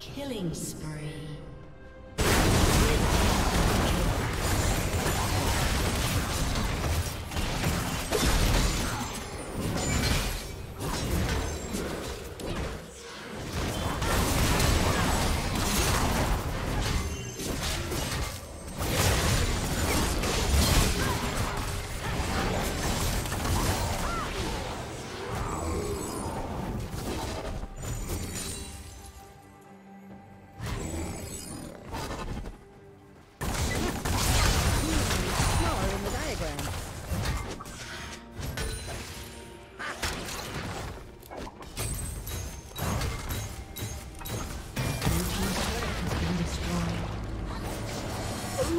Killing spree. Blue